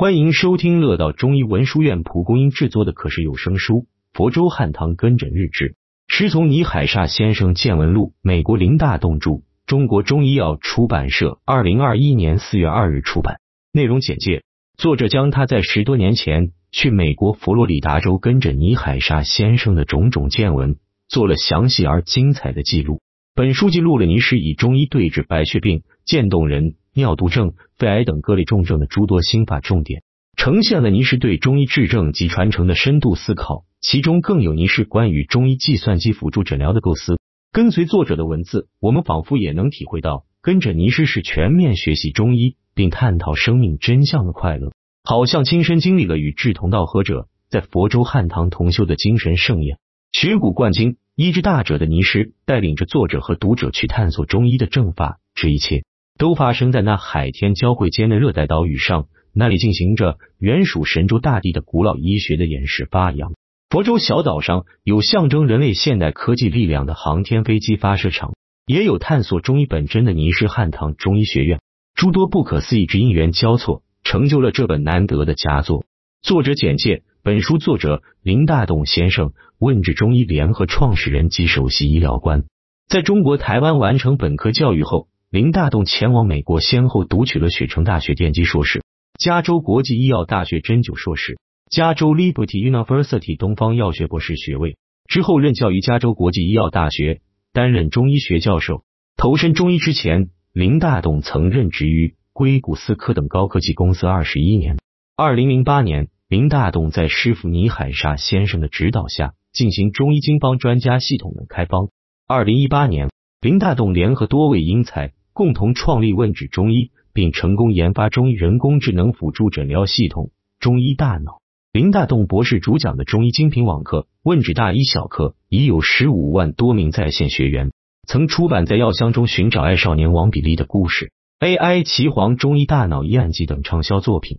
欢迎收听乐道中医文殊院蒲公英制作的可是有声书《佛州汉唐根诊日志》，师从倪海厦先生见闻录，美国林大栋著，中国中医药出版社2021年4月2日出版。内容简介：作者将他在10多年前去美国佛罗里达州跟着倪海厦先生的种种见闻做了详细而精彩的记录。本书记录了倪师以中医对治白血病、渐冻人、尿毒症、肺癌等各类重症的诸多心法重点，呈现了倪师对中医治症及传承的深度思考，其中更有倪师关于中医计算机辅助诊疗的构思。跟随作者的文字，我们仿佛也能体会到跟着倪师是全面学习中医并探讨生命真相的快乐，好像亲身经历了与志同道合者在佛州汉唐同修的精神盛宴。学古贯今、医治大者的倪师带领着作者和读者去探索中医的正法，这一切都发生在那海天交汇间的热带岛屿上，那里进行着原属神州大地的古老医学的演示发扬。佛州小岛上有象征人类现代科技力量的航天飞机发射场，也有探索中医本真的倪师汉唐中医学院。诸多不可思议之因缘交错，成就了这本难得的佳作。作者简介：本书作者林大栋先生，问治中医联合创始人及首席医疗官。在中国台湾完成本科教育后，林大栋前往美国，先后读取了雪城大学电机硕士、加州国际医药大学针灸硕士、加州 Liberty University 东方药学博士学位，之后任教于加州国际医药大学，担任中医学教授。投身中医之前，林大栋曾任职于硅谷思科等高科技公司21年。2008年，林大栋在师傅倪海厦先生的指导下，进行中医经方专家系统的开方。2018年，林大栋联合多位英才共同创立问治中医，并成功研发中医人工智能辅助诊疗系统中医大脑。林大栋博士主讲的中医精品网课问治大医小课已有15万多名在线学员，曾出版在药箱中寻找爱少年王比利的故事、 AI 奇皇中医大脑医案记等畅销作品。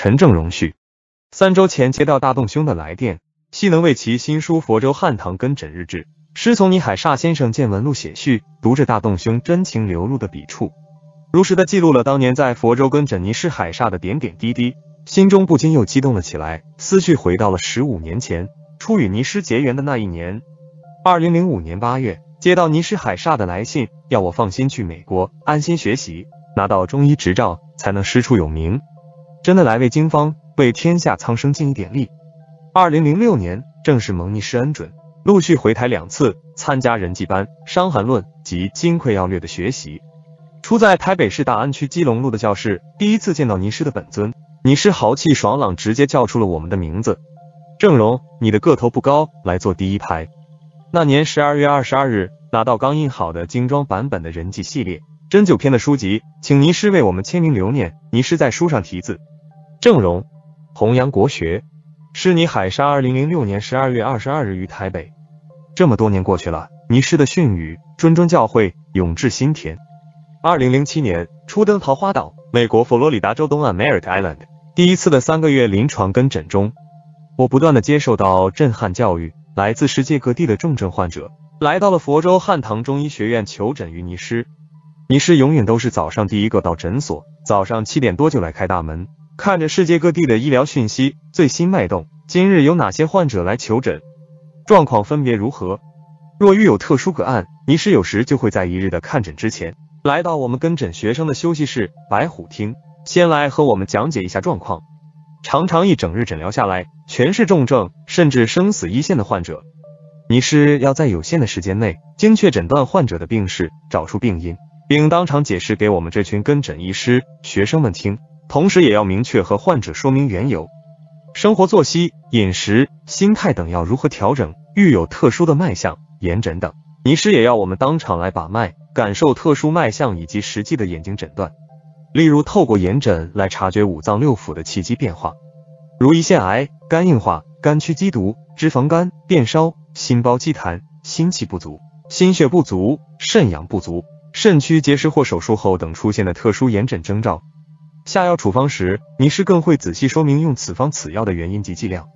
陈正荣续，3周前接到大栋兄的来电，希能为其新书《佛州汉唐根诊日志》师从倪海厦先生见闻录写序，读着大栋兄真情流露的笔触，如实的记录了当年在佛州跟诊倪师海厦的点点滴滴，心中不禁又激动了起来，思绪回到了15年前，初与倪师结缘的那一年。2005年8月，接到倪师海厦的来信，要我放心去美国，安心学习，拿到中医执照，才能师出有名，真的来为经方、为天下苍生尽一点力。2006年正式蒙倪师恩准，陆续回台2次，参加人际班、伤寒论及金匮要略的学习。初在台北市大安区基隆路的教室，第一次见到倪师的本尊，倪师豪气爽朗，直接叫出了我们的名字：正荣，你的个头不高，来坐第一排。那年12月22日，拿到刚印好的精装版本的人际系列、针灸篇的书籍，请倪师为我们签名留念。倪师在书上题字：郑荣，弘扬国学，师倪海厦2006年12月22日于台北。这么多年过去了，倪师的训语谆谆教诲，永至心田。2007年初登桃花岛，美国佛罗里达州东岸 Merritt Island， 第一次的3个月临床跟诊中，我不断的接受到震撼教育，来自世界各地的重症患者来到了佛州汉唐中医学院求诊于倪师。倪师永远都是早上第一个到诊所，早上7点多就来开大门，看着世界各地的医疗讯息、最新脉动，今日有哪些患者来求诊，状况分别如何。若遇有特殊个案，倪师有时就会在一日的看诊之前，来到我们跟诊学生的休息室白虎厅，先来和我们讲解一下状况。常常一整日诊疗下来，全是重症甚至生死一线的患者。倪师要在有限的时间内精确诊断患者的病势，找出病因，并当场解释给我们这群跟诊医师学生们听，同时也要明确和患者说明缘由，生活作息、饮食、心态等要如何调整，遇有特殊的脉象、眼诊等，倪师也要我们当场来把脉，感受特殊脉象以及实际的眼睛诊断，例如透过眼诊来察觉五脏六腑的气机变化，如胰腺癌、肝硬化、肝区积毒、脂肪肝、变烧、心包积痰、心气不足、心血不足、肾阳不足、肾区结石或手术后等出现的特殊炎疹征兆。下药处方时，名师更会仔细说明用此方此药的原因及剂量。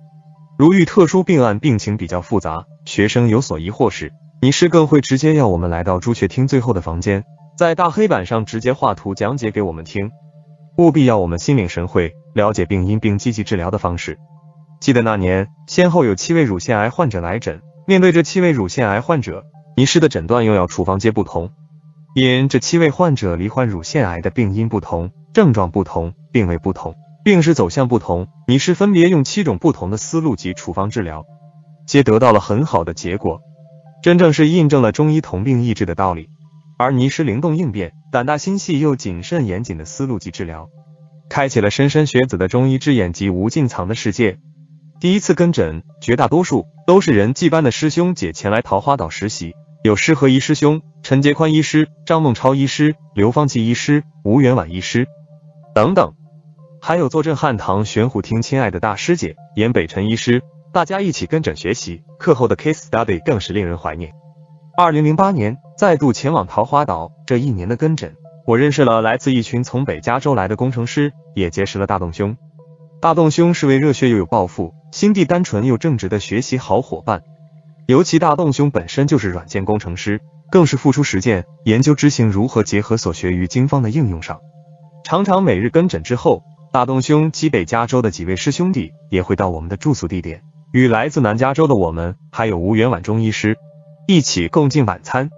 如遇特殊病案病情比较复杂，学生有所疑惑时，名师更会直接要我们来到朱雀厅最后的房间，在大黑板上直接画图讲解给我们听，务必要我们心领神会，了解病因并积极治疗的方式。记得那年，先后有7位乳腺癌患者来诊，面对这7位乳腺癌患者，名师的诊断用药处方皆不同。 因这7位患者罹患乳腺癌的病因不同、症状不同、病位不同、病史走向不同，名师分别用7种不同的思路及处方治疗，皆得到了很好的结果，真正是印证了中医同病异治的道理。而名师灵动应变、胆大心细又谨慎严谨的思路及治疗，开启了莘莘学子的中医之眼及无尽藏的世界。第一次跟诊，绝大多数都是人际班的师兄姐前来桃花岛实习。 有施和仪师兄、陈杰宽医师、张梦超医师、刘方奇医师、吴元婉医师等等，还有坐镇汉唐玄虎厅亲爱的大师姐严北辰医师，大家一起跟诊学习，课后的 case study 更是令人怀念。2008年再度前往桃花岛，这一年的跟诊，我认识了来自一群从北加州来的工程师，也结识了大栋兄。大栋兄是位热血又有抱负、心地单纯又正直的学习好伙伴。 尤其大栋兄本身就是软件工程师，更是付出实践研究知行如何结合所学于经方的应用上。常常每日跟诊之后，大栋兄及北加州的几位师兄弟也会到我们的住宿地点，与来自南加州的我们，还有吴元婉中医师一起共进晚餐，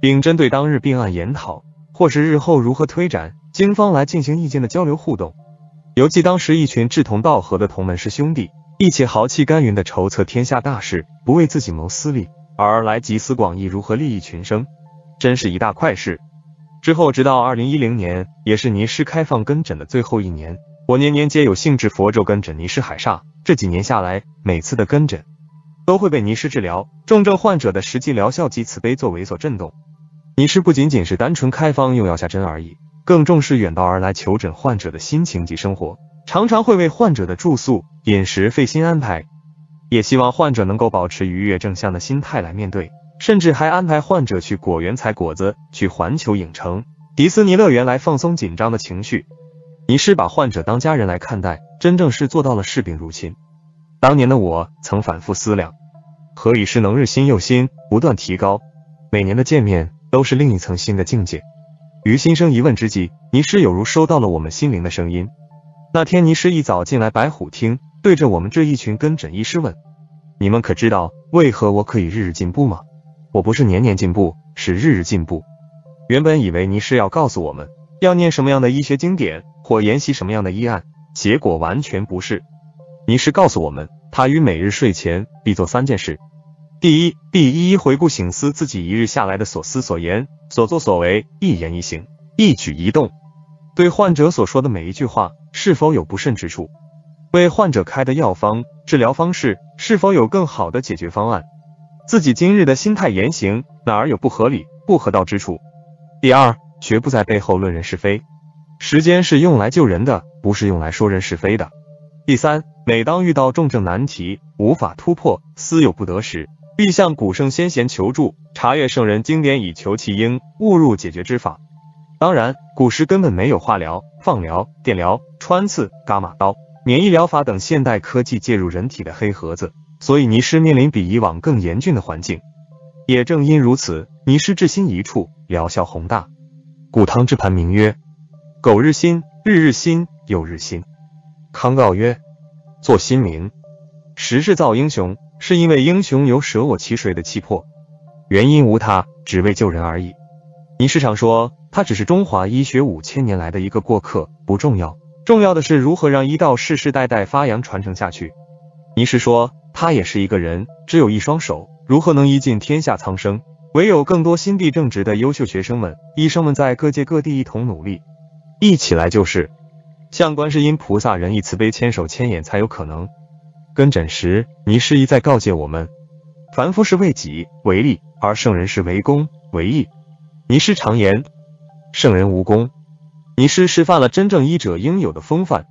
并针对当日病案研讨，或是日后如何推展经方来进行意见的交流互动。尤其当时一群志同道合的同门师兄弟。 一起豪气干云的筹策天下大事，不为自己谋私利，而来集思广益如何利益群生，真是一大快事。之后直到2010年，也是尼师开放跟诊的最后一年，我年年皆有幸至佛州跟诊尼师海煞。这几年下来，每次的跟诊都会被尼师治疗重症患者的实际疗效及慈悲作为所震动。尼师不仅仅是单纯开方用药下针而已，更重视远道而来求诊患者的心情及生活。 常常会为患者的住宿、饮食费心安排，也希望患者能够保持愉悦正向的心态来面对，甚至还安排患者去果园采果子，去环球影城、迪斯尼乐园来放松紧张的情绪。尼师把患者当家人来看待，真正是做到了视病如亲。当年的我曾反复思量，何以是能日新又新，不断提高，每年的见面都是另一层新的境界。于心生疑问之际，尼师有如收到了我们心灵的声音。 那天，尼师一早进来白虎厅，对着我们这一群跟诊医师问：“你们可知道为何我可以日日进步吗？我不是年年进步，是日日进步。”原本以为尼师要告诉我们要念什么样的医学经典或研习什么样的医案，结果完全不是。尼师告诉我们，他于每日睡前必做3件事：第一，必一一回顾省思自己一日下来的所思所言、所作所为，一言一行、一举一动，对患者所说的每一句话。 是否有不慎之处？为患者开的药方、治疗方式是否有更好的解决方案？自己今日的心态言行哪儿有不合理、不合道之处？第二，绝不在背后论人是非，时间是用来救人的，不是用来说人是非的。第三，每当遇到重症难题无法突破、思有不得时，必向古圣先贤求助，查阅圣人经典以求其应，悟入解决之法。当然，古时根本没有化疗、放疗、电疗。 穿刺、伽马刀、免疫疗法等现代科技介入人体的黑盒子，所以尼师面临比以往更严峻的环境。也正因如此，尼师治心一处，疗效宏大。古汤之盘名曰：苟日新，日日新，又日新。康诰曰：作新民。时势造英雄，是因为英雄有舍我其谁的气魄，原因无他，只为救人而已。尼师常说，他只是中华医学5000年来的一个过客，不重要。 重要的是如何让医道世世代代发扬传承下去。尼师说，他也是一个人，只有一双手，如何能医尽天下苍生？唯有更多心地正直的优秀学生们、医生们在各界各地一同努力，一起来就是。向观世音菩萨仁义慈悲牵手牵眼才有可能。跟诊时，尼师一再告诫我们：凡夫是为己为利，而圣人是为公为义。尼师常言：圣人无功。 尼师示范了真正医者应有的风范。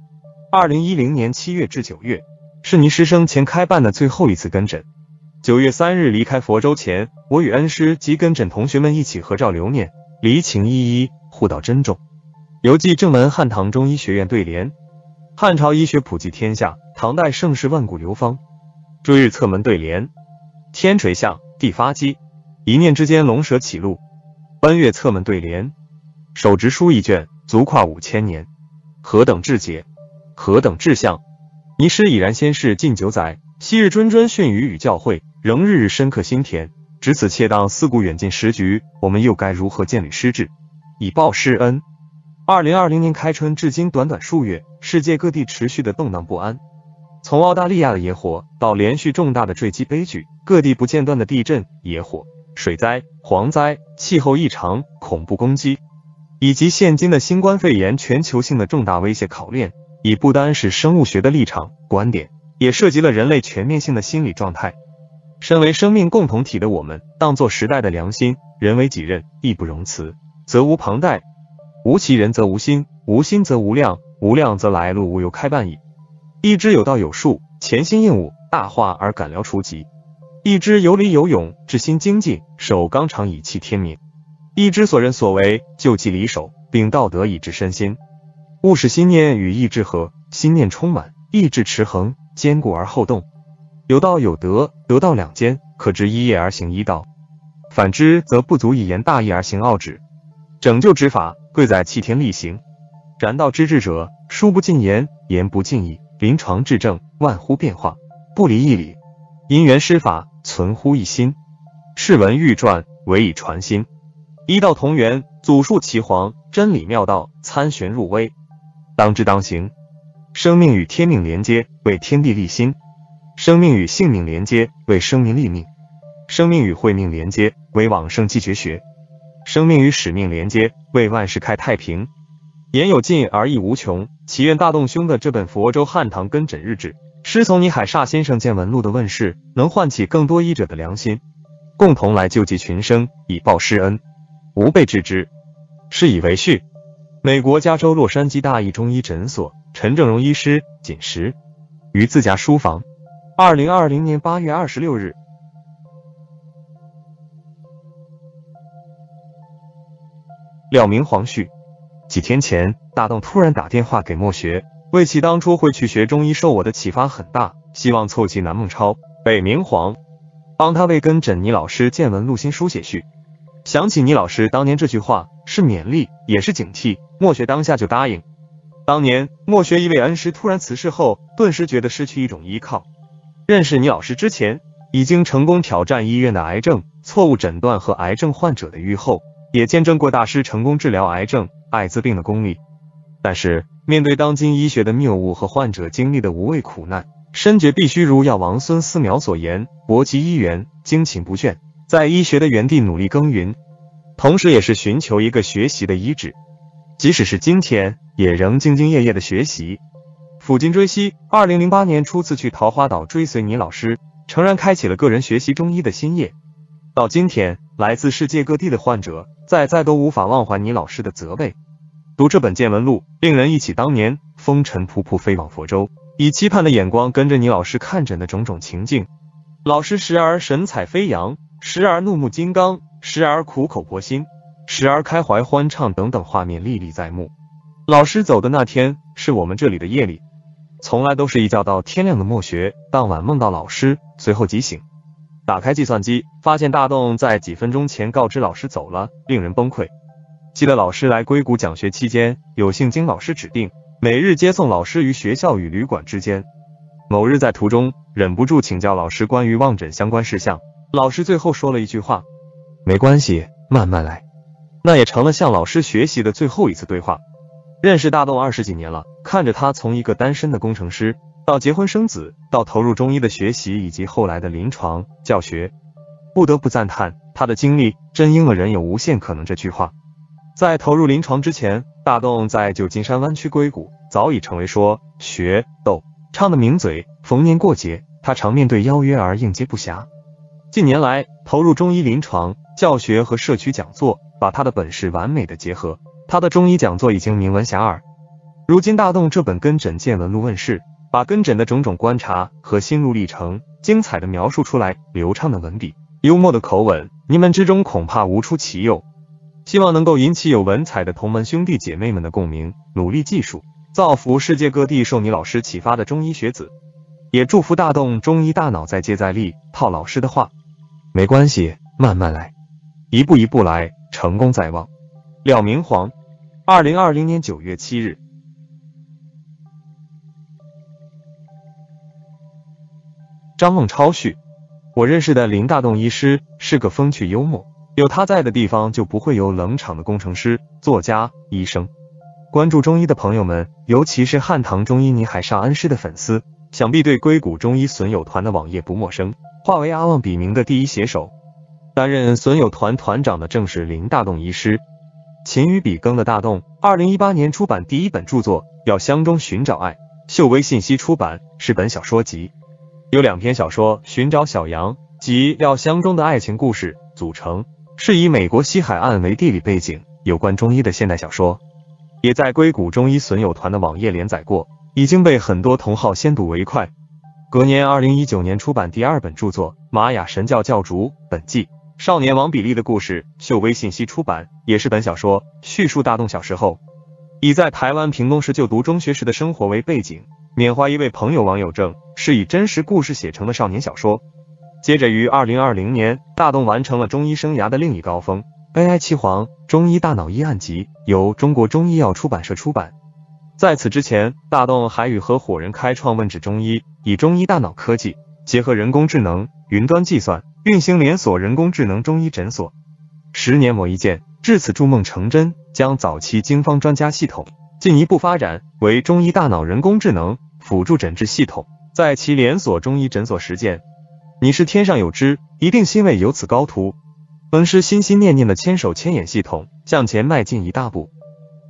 2010年7月至9月是尼师生前开办的最后一次跟诊。9月3日离开佛州前，我与恩师及跟诊同学们一起合照留念，离情依依，护道珍重。游记正文：汉唐中医学院对联。汉朝医学普及天下，唐代盛世万古流芳。追日侧门对联：天垂象，地发机，一念之间龙蛇起路。奔月侧门对联：手执书一卷，足跨5000年。何等志节，何等志向！尼师已然先世近9载，昔日谆谆训语与教诲，仍日日深刻心田。值此切当思古远近时局，我们又该如何建立师志，以报师恩？2020年开春至今，短短数月，世界各地持续的动荡不安，从澳大利亚的野火到连续重大的坠机悲剧，各地不间断的地震、野火、水灾、蝗灾、气候异常、恐怖攻击，以及现今的新冠肺炎全球性的重大威胁考验，已不单是生物学的立场观点，也涉及了人类全面性的心理状态。身为生命共同体的我们，当作时代的良心，人为己任，义不容辞，责无旁贷。无其人则无心，无心则无量，无量则来路无由开办矣。一知有道有术，潜心应物，大化而敢疗除疾；一知有理有勇，治心精进，守纲常以气天明；一知所任所为，救济离手，秉道德以治身心。务使心念与意志合，心念充满，意志持衡，坚固而后动。有道有德，德道两兼，可知一业而行一道，反之则不足以言大义而行傲止。拯救之法，贵在弃天力行。然道之治者，书不尽言，言不尽意，临床治证，万乎变化，不离一理。因缘施法，存乎一心。世文欲传，唯以传心。医道同源，祖述岐黄，真理妙道，参玄入微。当知当行，生命与天命连接，为天地立心。生命与性命连接，为生民立命；生命与慧命连接，为往圣继绝学；生命与使命连接，为万世开太平。言有尽而意无穷，祈愿大洞兄的这本佛州汉唐根诊日志，师从倪海厦先生见闻录的问世，能唤起更多医者的良心，共同来救济群生，以报师恩。吾辈致之，是以为序。美国加州洛杉矶大义中医诊所陈正荣医师谨时于自家书房。2020年8月26日。廖明煌序。几天前，大洞突然打电话给莫学，为其当初会去学中医受我的启发很大，希望凑齐南梦超、北明煌，帮他为跟诊倪老师见闻录新书写序。想起倪老师当年这句话，是勉励，也是警惕，莫学当下就答应。当年莫学一位恩师突然辞世后，顿时觉得失去一种依靠。认识倪老师之前，已经成功挑战医院的癌症错误诊断和癌症患者的预后，也见证过大师成功治疗癌症、艾滋病的功力。但是面对当今医学的谬误和患者经历的无畏苦难，深觉必须如药王孙思邈所言，博集医源，精勤不倦，在医学的原地努力耕耘，同时也是寻求一个学习的医治，即使是今天也仍兢兢业业的学习。抚今追昔，2008年初次去桃花岛追随倪老师，诚然开启了个人学习中医的新业。到今天，来自世界各地的患者再都无法忘怀倪老师的责备。读这本见闻录，令人忆起当年风尘仆仆飞往佛州，以期盼的眼光跟着倪老师看诊的种种情境。老师时而神采飞扬，时而怒目金刚，时而苦口婆心，时而开怀欢畅，等等画面历历在目。老师走的那天，是我们这里的夜里。从来都是一觉到天亮的莫学，当晚梦到老师，随后即醒，打开计算机，发现大洞在几分钟前告知老师走了，令人崩溃。记得老师来硅谷讲学期间，有幸经老师指定，每日接送老师于学校与旅馆之间。某日在途中，忍不住请教老师关于望诊相关事项，老师最后说了一句话：没关系，慢慢来。那也成了向老师学习的最后一次对话。认识大洞20几年了，看着他从一个单身的工程师，到结婚生子，到投入中医的学习，以及后来的临床教学，不得不赞叹他的经历真应了人有无限可能这句话。在投入临床之前，大洞在旧金山湾区硅谷早已成为说学逗唱的名嘴，逢年过节他常面对邀约而应接不暇。近年来投入中医临床教学和社区讲座，把他的本事完美的结合，他的中医讲座已经名闻遐迩。如今大洞这本跟诊见闻录问世，把跟诊的种种观察和心路历程精彩的描述出来，流畅的文笔，幽默的口吻，你们之中恐怕无出其右。希望能够引起有文采的同门兄弟姐妹们的共鸣，努力技术，造福世界各地受你老师启发的中医学子。也祝福大动中医大脑再接再厉。套老师的话，没关系，慢慢来，一步一步来，成功在望。廖明煌，2020年9月7日。张梦超序：我认识的林大栋医师是个风趣幽默，有他在的地方就不会有冷场的工程师、作家、医生。关注中医的朋友们，尤其是汉唐中医倪海沙恩师的粉丝，想必对硅谷中医损友团的网页不陌生。化为阿旺笔名的第一写手，担任损友团团长的正是林大栋医师。勤于笔耕的大栋，2018年出版第一本著作《药箱中寻找爱》，秀微信息出版，是本小说集。有两篇小说《寻找小羊》及《药箱中的爱情故事》组成，是以美国西海岸为地理背景，有关中医的现代小说，也在硅谷中医损友团的网页连载过，已经被很多同好先睹为快。隔年2019年出版第二本著作《玛雅神教教主本纪：少年王比利的故事》，秀微信息出版，也是本小说，叙述大栋小时候以在台湾屏东市就读中学时的生活为背景，缅怀一位朋友网友证，是以真实故事写成的少年小说。接着于2020年，大栋完成了中医生涯的另一高峰，《AI 七皇中医大脑医案集》由中国中医药出版社出版。在此之前，大栋还与合伙人开创问诊中医，以中医大脑科技结合人工智能、云端计算，运行连锁人工智能中医诊所。10年磨一剑，至此筑梦成真，将早期经方专家系统进一步发展为中医大脑人工智能辅助诊治系统，在其连锁中医诊所实践。你是天上有知，一定欣慰有此高徒。恩师心心念念的千手千眼系统，向前迈进一大步。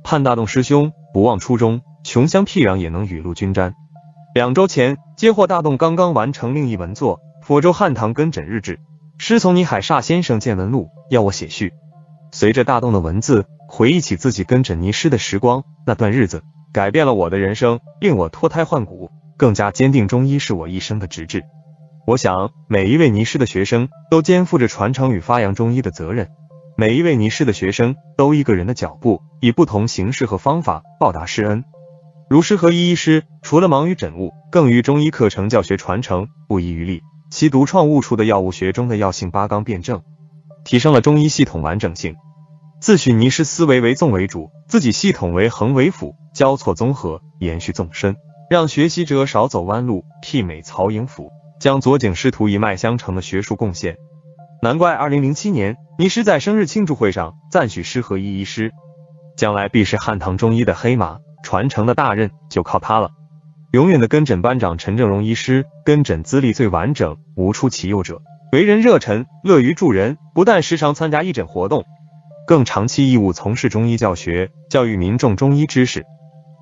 盼大栋师兄不忘初衷，穷乡僻壤也能雨露均沾。2周前接获大栋刚刚完成另一文作《佛州汉唐根诊日志》，师从倪海厦先生见闻录，要我写序。随着大栋的文字，回忆起自己跟诊倪师的时光，那段日子改变了我的人生，令我脱胎换骨，更加坚定中医是我一生的直至。我想，每一位倪师的学生都肩负着传承与发扬中医的责任，每一位倪师的学生都一个人的脚步，以不同形式和方法报答师恩。如师和医医师，除了忙于诊务，更于中医课程教学传承不遗余力，其独创悟出的药物学中的药性八纲辩证，提升了中医系统完整性。自诩倪师思维为纵为主，自己系统为横为辅，交错综合，延续纵深，让学习者少走弯路，媲美曹颖甫，将左景师徒一脉相承的学术贡献。难怪2007年倪师在生日庆祝会上赞许师和一医师，将来必是汉唐中医的黑马，传承的大任就靠他了。永远的跟诊班长陈正荣医师，跟诊资历最完整，无出其右者，为人热忱，乐于助人，不但时常参加义诊活动，更长期义务从事中医教学，教育民众中医知识。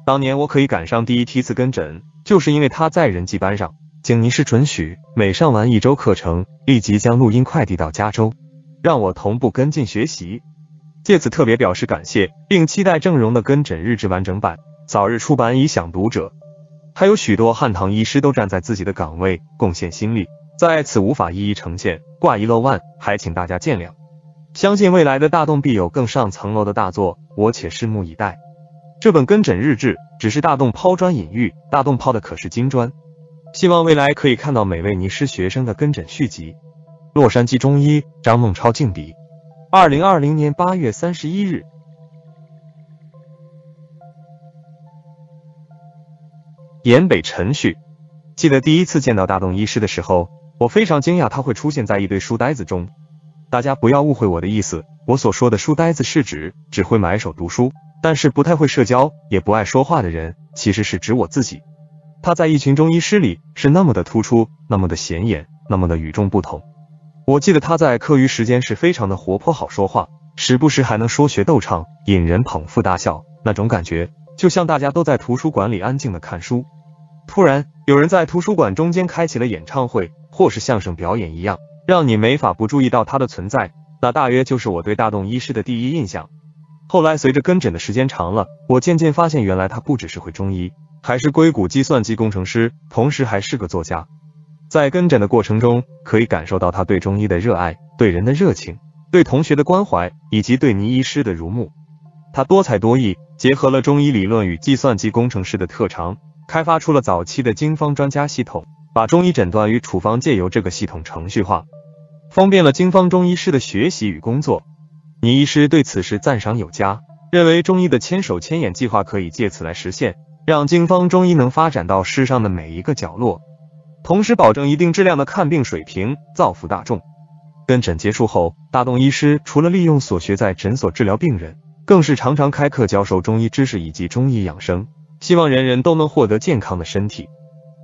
当年我可以赶上第一梯次跟诊，就是因为他在人际班上。经倪师准许，每上完1周课程，立即将录音快递到加州，让我同步跟进学习。借此特别表示感谢，并期待郑荣的跟诊日志完整版早日出版，以享读者。还有许多汉唐医师都站在自己的岗位，贡献心力，在此无法一一呈现，挂一漏万，还请大家见谅。相信未来的大栋必有更上层楼的大作，我且拭目以待。这本跟诊日志只是大栋抛砖引玉，大栋抛的可是金砖。希望未来可以看到每位倪师学生的跟诊续集。洛杉矶中医，张梦超静笔，2020年8月31日。岩北辰序，记得第一次见到大栋医师的时候，我非常惊讶他会出现在一堆书呆子中。大家不要误会我的意思，我所说的书呆子是指只会埋首读书，但是不太会社交，也不爱说话的人，其实是指我自己。他在一群中医师里是那么的突出，那么的显眼，那么的与众不同。我记得他在课余时间是非常的活泼好说话，时不时还能说学逗唱，引人捧腹大笑，那种感觉就像大家都在图书馆里安静的看书，突然有人在图书馆中间开启了演唱会或是相声表演一样，让你没法不注意到他的存在。那大约就是我对大栋医师的第一印象。后来随着跟诊的时间长了，我渐渐发现原来他不只是会中医，还是硅谷计算机工程师，同时还是个作家。在跟诊的过程中，可以感受到他对中医的热爱，对人的热情，对同学的关怀以及对倪医师的如沐。他多才多艺，结合了中医理论与计算机工程师的特长，开发出了早期的经方专家系统，把中医诊断与处方借由这个系统程序化，方便了经方中医师的学习与工作。倪医师对此事赞赏有加，认为中医的千手千眼计划可以借此来实现，让经方中医能发展到世上的每一个角落，同时保证一定质量的看病水平，造福大众。跟诊结束后，大栋医师除了利用所学在诊所治疗病人，更是常常开课教授中医知识以及中医养生，希望人人都能获得健康的身体。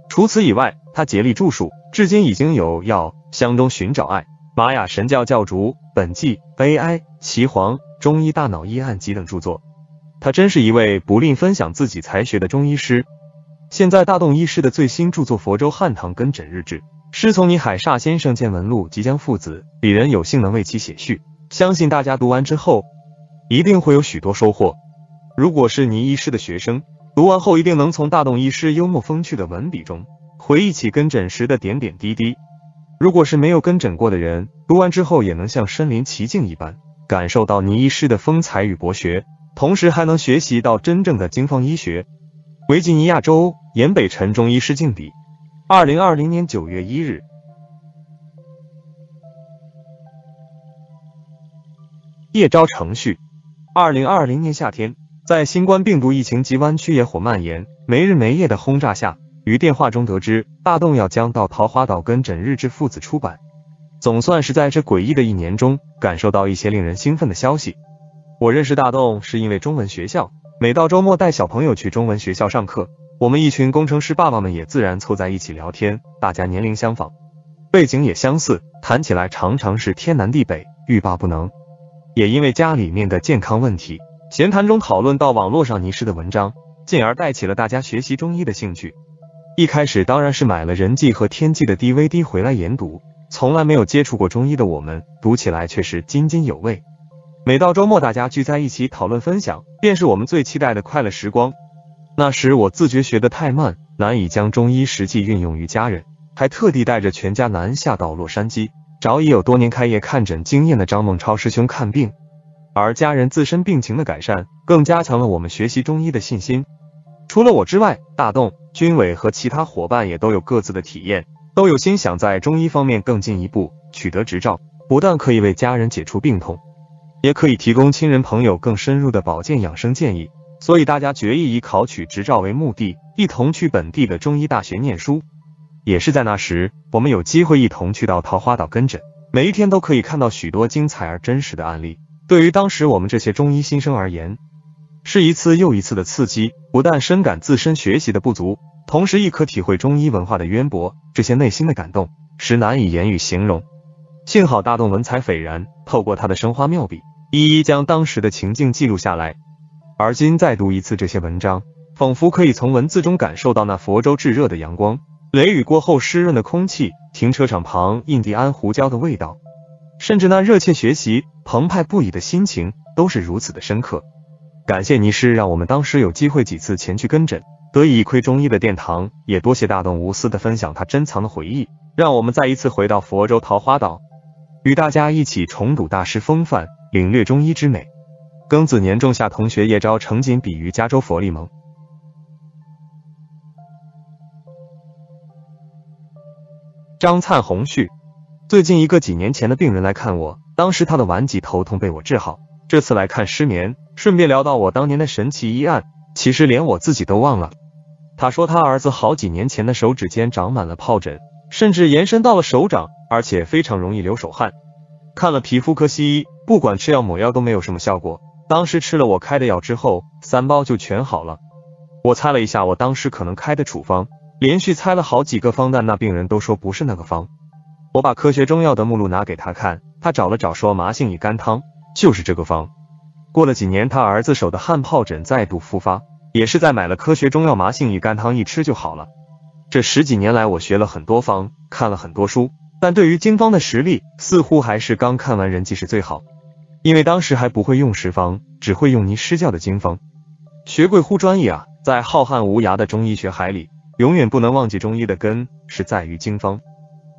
除此以外，他竭力著述，至今已经有《药香中寻找爱》《玛雅神教教主》《本纪》《AI》《岐黄》《中医大脑医案集》等著作。他真是一位不吝分享自己才学的中医师。现在大栋医师的最新著作《佛州汉唐根诊日志》《师从你海煞先生见闻录》即将父子鄙人有幸能为其写序，相信大家读完之后一定会有许多收获。如果是倪医师的学生，读完后一定能从大栋医师幽默风趣的文笔中回忆起跟诊时的点点滴滴。如果是没有跟诊过的人，读完之后也能像身临其境一般感受到倪医师的风采与博学，同时还能学习到真正的经方医学。维吉尼亚州沿北辰中医师竞比，2020年9月1日。夜招程序。2020年夏天，在新冠病毒疫情及湾区野火蔓延没日没夜的轰炸下，于电话中得知大栋要将到桃花岛跟诊日志父子出版，总算是在这诡异的一年中感受到一些令人兴奋的消息。我认识大栋是因为中文学校，每到周末带小朋友去中文学校上课，我们一群工程师爸爸们也自然凑在一起聊天，大家年龄相仿，背景也相似，谈起来常常是天南地北，欲罢不能。也因为家里面的健康问题，闲谈中讨论到网络上倪师的文章，进而带起了大家学习中医的兴趣。一开始当然是买了人纪和天纪的 DVD 回来研读，从来没有接触过中医的我们，读起来却是津津有味。每到周末大家聚在一起讨论分享，便是我们最期待的快乐时光。那时我自觉学得太慢，难以将中医实际运用于家人，还特地带着全家南下到洛杉矶，找已有多年开业看诊经验的张梦超师兄看病。而家人自身病情的改善，更加强了我们学习中医的信心。除了我之外，大栋、军伟和其他伙伴也都有各自的体验，都有心想在中医方面更进一步，取得执照，不但可以为家人解除病痛，也可以提供亲人朋友更深入的保健养生建议。所以大家决议以考取执照为目的，一同去本地的中医大学念书。也是在那时，我们有机会一同去到桃花岛跟诊，每一天都可以看到许多精彩而真实的案例。对于当时我们这些中医新生而言，是一次又一次的刺激，不但深感自身学习的不足，同时亦可体会中医文化的渊博，这些内心的感动实难以言语形容。幸好大栋文采斐然，透过他的生花妙笔，一一将当时的情境记录下来。而今再读一次这些文章，仿佛可以从文字中感受到那佛州炙热的阳光，雷雨过后湿润的空气，停车场旁印第安胡椒的味道，甚至那热切学习澎湃不已的心情，都是如此的深刻。感谢倪师让我们当时有机会几次前去跟诊，得以一窥中医的殿堂，也多谢大栋无私的分享他珍藏的回忆，让我们再一次回到佛州桃花岛，与大家一起重睹大师风范，领略中医之美。庚子年仲夏同学夜招程锦比于加州佛利蒙。张灿红序。最近一个几年前的病人来看我，当时他的顽疾头痛被我治好，这次来看失眠，顺便聊到我当年的神奇医案，其实连我自己都忘了。他说他儿子好几年前的手指间长满了疱疹，甚至延伸到了手掌，而且非常容易流手汗。看了皮肤科西医，不管吃药抹药都没有什么效果，当时吃了我开的药之后，3包就全好了。我猜了一下我当时可能开的处方，连续猜了好几个方，但那病人都说不是那个方。我把科学中药的目录拿给他看，他找了找说麻杏乙甘汤就是这个方。过了几年，他儿子手的汗疱疹再度复发，也是在买了科学中药麻杏乙甘汤一吃就好了。这10几年来我学了很多方，看了很多书，但对于经方的实力似乎还是刚看完人纪是最好，因为当时还不会用实方，只会用倪师教的经方。学贵乎专业啊，在浩瀚无涯的中医学海里，永远不能忘记中医的根是在于经方。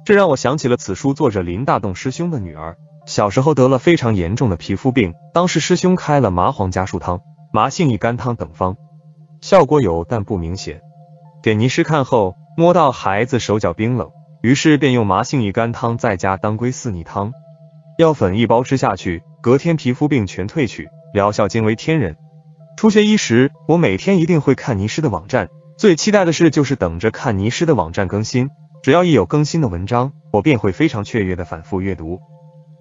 这让我想起了此书作者林大栋师兄的女儿，小时候得了非常严重的皮肤病，当时师兄开了麻黄加树汤、麻杏益甘汤等方，效果有但不明显。给倪师看后，摸到孩子手脚冰冷，于是便用麻杏益甘汤再加当归四逆汤，药粉一包吃下去，隔天皮肤病全退去，疗效惊为天人。初学医时，我每天一定会看倪师的网站，最期待的事就是等着看倪师的网站更新。只要一有更新的文章，我便会非常雀跃的反复阅读。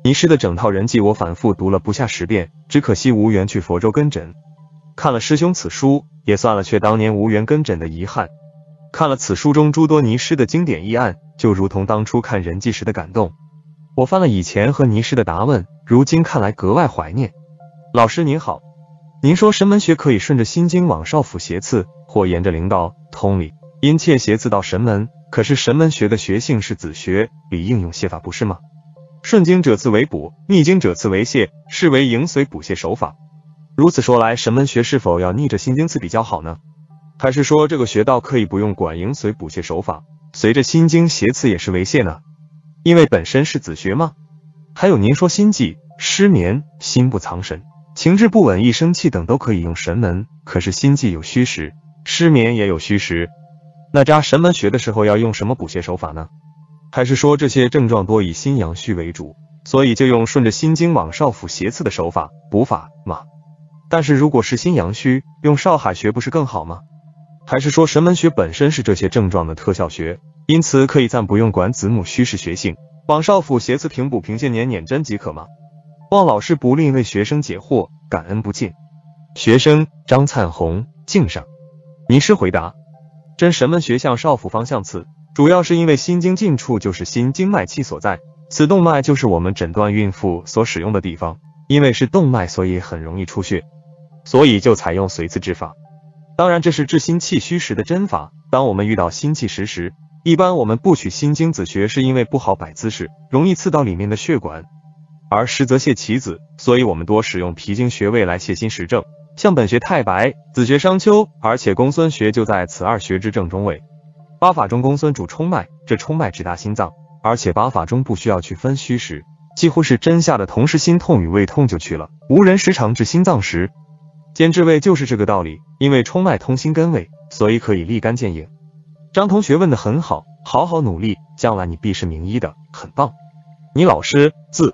倪师的整套人记我反复读了不下10遍，只可惜无缘去佛州跟诊。看了师兄此书，也算了却当年无缘跟诊的遗憾。看了此书中诸多倪师的经典医案，就如同当初看人记时的感动。我翻了以前和倪师的答问，如今看来格外怀念。老师您好，您说神门学可以顺着心经往少府邪刺，或沿着灵道、通理、阴切邪刺到神门，可是神门学的学性是子学，理应用泻法不是吗？顺经者自为补，逆经者自为泻，是为迎随补泻手法。如此说来，神门学是否要逆着心经刺比较好呢？还是说这个学道可以不用管迎随补泻手法，随着心经邪刺也是为泻呢？因为本身是子学吗？还有您说心悸、失眠、心不藏神、情志不稳、易生气等都可以用神门，可是心悸有虚实，失眠也有虚实，那扎神门学的时候要用什么补泻手法呢？还是说这些症状多以心阳虚为主，所以就用顺着心经往少府邪刺的手法补法吗？但是如果是心阳虚，用少海穴不是更好吗？还是说神门学本身是这些症状的特效学，因此可以暂不用管子母虚实学性，往少府邪刺平补平泻捻针即可吗？望老师不吝为学生解惑，感恩不尽。学生张灿红敬上。倪师回答：真神门学向少府方向刺，主要是因为心经近处就是心经脉气所在，此动脉就是我们诊断孕妇所使用的地方，因为是动脉，所以很容易出血，所以就采用随刺之法。当然这是治心气虚时的针法，当我们遇到心气实时，一般我们不取心经子穴，是因为不好摆姿势，容易刺到里面的血管，而实则泻其子，所以我们多使用脾经穴位来泻心实症，像本穴太白、子穴商丘，而且公孙穴就在此二穴之正中位。八法中公孙主冲脉，这冲脉直达心脏，而且八法中不需要去分虚实，几乎是针下的同时心痛与胃痛就去了，无人时常治心脏时兼治胃，就是这个道理。因为冲脉通心跟胃，所以可以立竿见影。张同学问得很好，好好努力，将来你必是名医的，很棒。倪老师自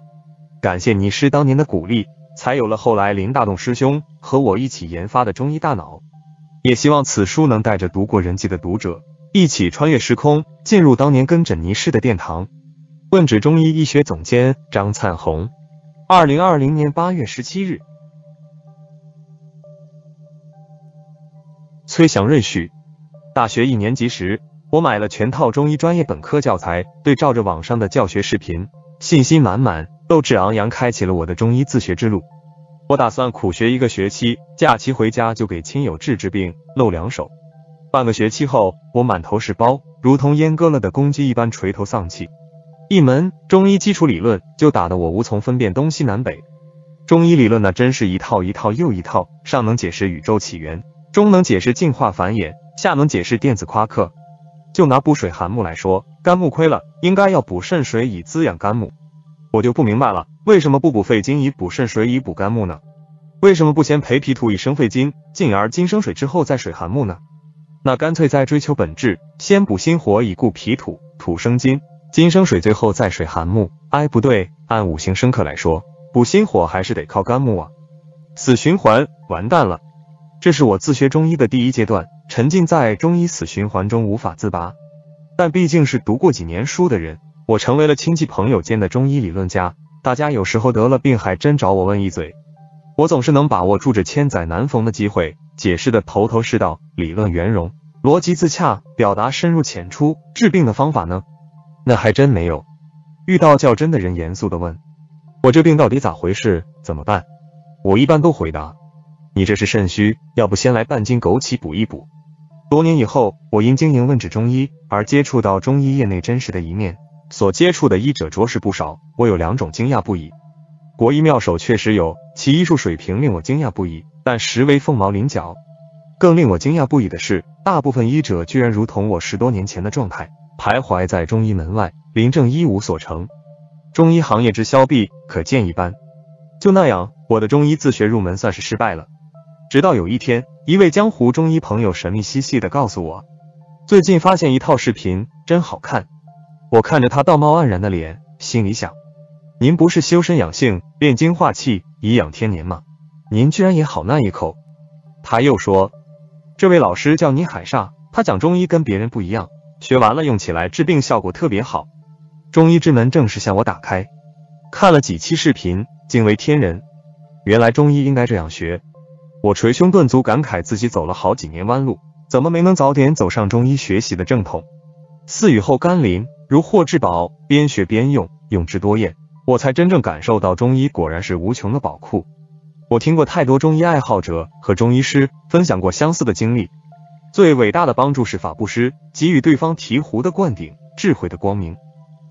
感谢倪师当年的鼓励，才有了后来林大栋师兄和我一起研发的中医大脑。也希望此书能带着读过人记的读者一起穿越时空，进入当年跟诊倪师的殿堂。问指中医医学总监张灿红，2020年8月17日。崔祥瑞序。大学1年级时，我买了全套中医专业本科教材，对照着网上的教学视频，信心满满，斗志昂扬，开启了我的中医自学之路。我打算苦学1个学期，假期回家就给亲友治病，露两手。半个学期后，我满头是包，如同阉割了的公鸡一般垂头丧气，一门中医基础理论就打得我无从分辨东西南北。中医理论那真是一套一套又一套，上能解释宇宙起源，中能解释进化繁衍，下能解释电子夸克。就拿补水寒木来说，肝木亏了，应该要补肾水以滋养肝木，我就不明白了，为什么不补肺金以补肾水以补肝木呢？为什么不先培脾土以生肺金，进而金生水之后再水寒木呢？那干脆再追求本质，先补心火以固脾土，土生金，金生水，最后再水寒木。不对，按5行生克来说，补心火还是得靠肝木啊，死循环，完蛋了。这是我自学中医的第一阶段，沉浸在中医死循环中无法自拔。但毕竟是读过几年书的人，我成为了亲戚朋友间的中医理论家，大家有时候得了病还真找我问一嘴，我总是能把握住这千载难逢的机会，解释的头头是道，理论圆融，逻辑自洽，表达深入浅出。治病的方法呢？那还真没有。遇到较真的人严肃地问我这病到底咋回事，怎么办，我一般都回答你这是肾虚，要不先来半斤枸杞补一补。多年以后，我因经营问指中医而接触到中医业内真实的一面，所接触的医者着实不少，我有2种惊讶不已。国医妙手确实有，其医术水平令我惊讶不已，但实为凤毛麟角。更令我惊讶不已的是，大部分医者居然如同我10多年前的状态，徘徊在中医门外，临证医无所成。中医行业之凋敝，可见一斑。就那样，我的中医自学入门算是失败了。直到有一天，一位江湖中医朋友神秘兮兮的告诉我，最近发现一套视频，真好看。我看着他道貌岸然的脸，心里想：您不是修身养性、炼精化气、颐养天年吗？您居然也好那一口。他又说，这位老师叫倪海厦，他讲中医跟别人不一样，学完了用起来治病效果特别好。中医之门正式向我打开，看了几期视频，惊为天人。原来中医应该这样学。我捶胸顿足，感慨自己走了好几年弯路。怎么没能早点走上中医学习的正统？似雨后甘霖，如获至宝，边学边用，用之多厌，我才真正感受到中医果然是无穷的宝库。我听过太多中医爱好者和中医师分享过相似的经历，最伟大的帮助是法布施，给予对方醍醐的灌顶，智慧的光明。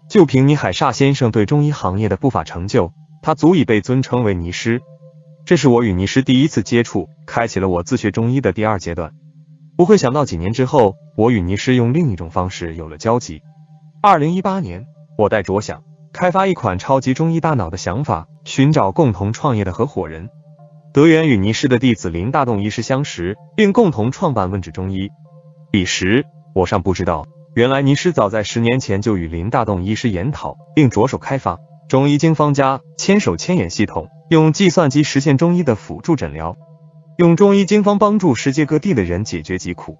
就凭倪海厦先生对中医行业的不法成就，他足以被尊称为倪师。这是我与倪师第一次接触，开启了我自学中医的第二阶段。不会想到几年之后，我与倪师用另一种方式有了交集。2018年，我带着想开发一款超级中医大脑的想法，寻找共同创业的合伙人。德源与倪师的弟子林大栋医师相识，并共同创办问止中医。彼时，我尚不知道，原来倪师早在10年前就与林大栋医师研讨，并着手开发中医经方家千手千眼系统，用计算机实现中医的辅助诊疗。用中医经方帮助世界各地的人解决疾苦，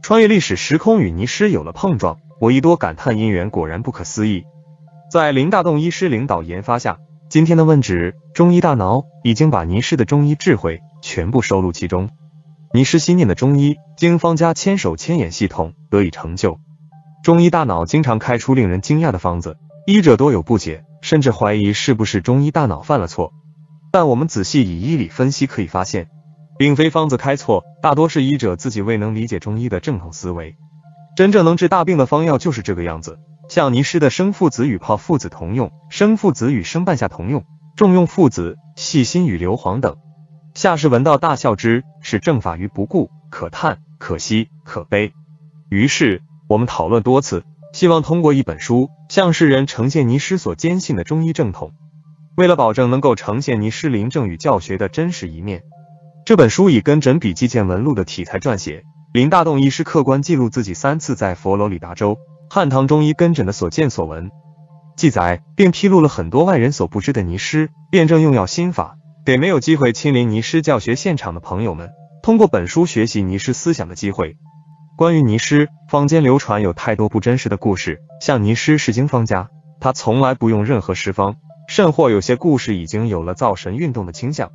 穿越历史时空与倪师有了碰撞，我一多感叹因缘果然不可思议。在林大栋医师领导研发下，今天的问止中医大脑已经把倪师的中医智慧全部收录其中，倪师心念的中医经方加千手千眼系统得以成就。中医大脑经常开出令人惊讶的方子，医者多有不解，甚至怀疑是不是中医大脑犯了错。但我们仔细以医理分析，可以发现并非方子开错，大多是医者自己未能理解中医的正统思维。真正能治大病的方药就是这个样子，像倪师的生附子与炮附子同用，生附子与生半夏同用，重用附子、细辛与硫磺等。夏氏闻道大笑之，是正法于不顾，可叹可惜可悲。于是我们讨论多次，希望通过一本书向世人呈现倪师所坚信的中医正统。为了保证能够呈现倪师临证与教学的真实一面，这本书以跟诊笔记见闻录的体裁撰写，林大栋医师客观记录自己3次在佛罗里达州汉唐中医跟诊的所见所闻，记载并披露了很多外人所不知的倪师辩证用药心法，给没有机会亲临倪师教学现场的朋友们通过本书学习倪师思想的机会。关于倪师，坊间流传有太多不真实的故事，像倪师是经方家，他从来不用任何施方，甚或有些故事已经有了造神运动的倾向，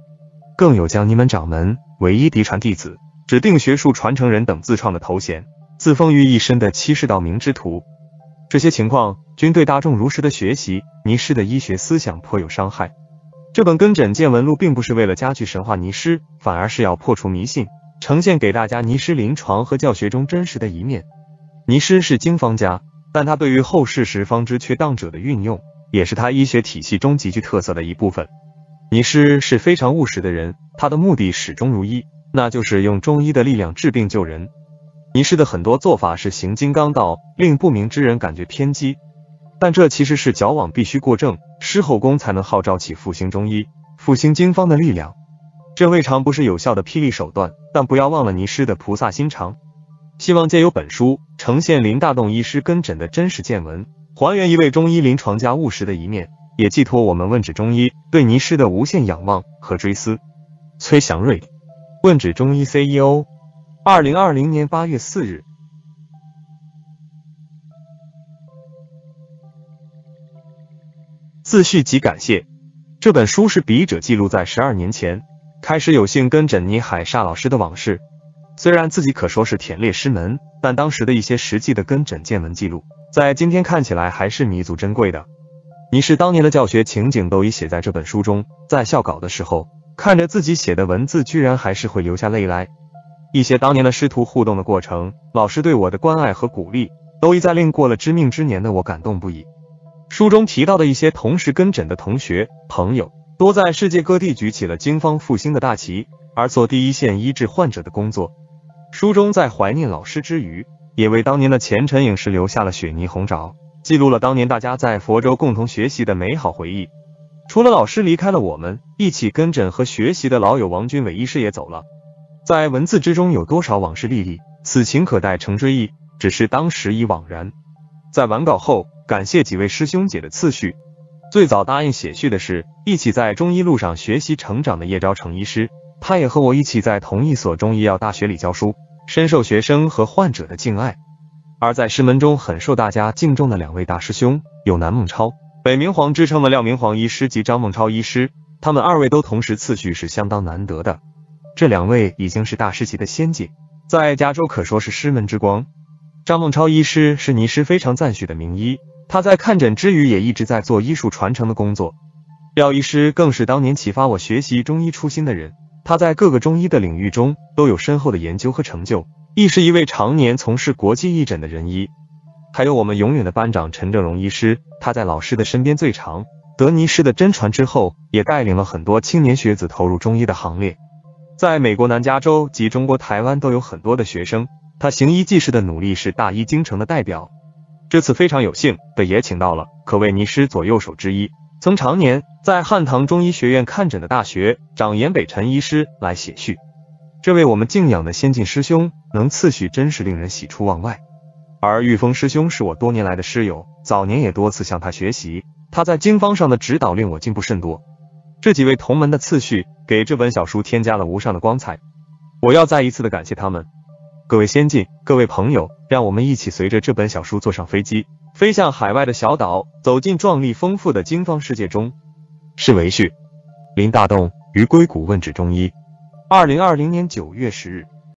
更有将你们掌门、唯一嫡传弟子、指定学术传承人等自创的头衔，自封于一身的欺世盗名之徒。这些情况均对大众如实的学习倪师的医学思想颇有伤害。这本跟诊见闻录并不是为了加剧神话倪师，反而是要破除迷信，呈现给大家倪师临床和教学中真实的一面。倪师是经方家，但他对于后世十方之缺当者的运用，也是他医学体系中极具特色的一部分。倪师是非常务实的人，他的目的始终如一，那就是用中医的力量治病救人。倪师的很多做法是行金刚道，令不明之人感觉偏激，但这其实是矫枉必须过正，狮吼功才能号召起复兴中医、复兴经方的力量。这未尝不是有效的霹雳手段，但不要忘了倪师的菩萨心肠。希望借由本书呈现林大栋医师跟诊的真实见闻，还原一位中医临床家务实的一面，也寄托我们问止中医对倪师的无限仰望和追思。崔祥瑞，问止中医 CEO， 2020年8月4日。自序及感谢。这本书是笔者记录在12年前开始有幸跟诊倪海厦老师的往事，虽然自己可说是舔裂师门，但当时的一些实际的跟诊见闻记录，在今天看起来还是弥足珍贵的。倪师当年的教学情景都已写在这本书中，在校稿的时候，看着自己写的文字，居然还是会流下泪来。一些当年的师徒互动的过程，老师对我的关爱和鼓励，都一再令过了知命之年的我感动不已。书中提到的一些同时跟诊的同学、朋友，多在世界各地举起了经方复兴的大旗，而做第一线医治患者的工作。书中在怀念老师之余，也为当年的前尘影师留下了血泥红爪。记录了当年大家在佛州共同学习的美好回忆。除了老师离开了我们，一起跟诊和学习的老友王军伟医师也走了。在文字之中有多少往事历历，此情可待成追忆，只是当时已惘然。在完稿后，感谢几位师兄姐的赐序。最早答应写序的是一起在中医路上学习成长的叶昭成医师，他也和我一起在同一所中医药大学里教书，深受学生和患者的敬爱。而在师门中很受大家敬重的两位大师兄，有南孟超、北明皇之称的廖明皇医师及张孟超医师，他们二位都同时次序是相当难得的。这两位已经是大师级的先进，在加州可说是师门之光。张孟超医师是倪师非常赞许的名医，他在看诊之余也一直在做医术传承的工作。廖医师更是当年启发我学习中医初心的人，他在各个中医的领域中都有深厚的研究和成就，亦是一位常年从事国际义诊的仁医。还有我们永远的班长陈正荣医师，他在老师的身边最长，得倪师的真传之后，也带领了很多青年学子投入中医的行列。在美国南加州及中国台湾都有很多的学生，他行医济世的努力是大医精诚的代表。这次非常有幸的也请到了可谓倪师左右手之一，曾常年在汉唐中医学院看诊的大学长严北辰医师来写序。这位我们敬仰的先进师兄能赐序，真是令人喜出望外。而玉峰师兄是我多年来的师友，早年也多次向他学习，他在经方上的指导令我进步甚多。这几位同门的次序给这本小书添加了无上的光彩，我要再一次的感谢他们。各位先进，各位朋友，让我们一起随着这本小书坐上飞机，飞向海外的小岛，走进壮丽丰富的经方世界中。是为序，林大栋于硅谷问诊中医，2020年9月10日。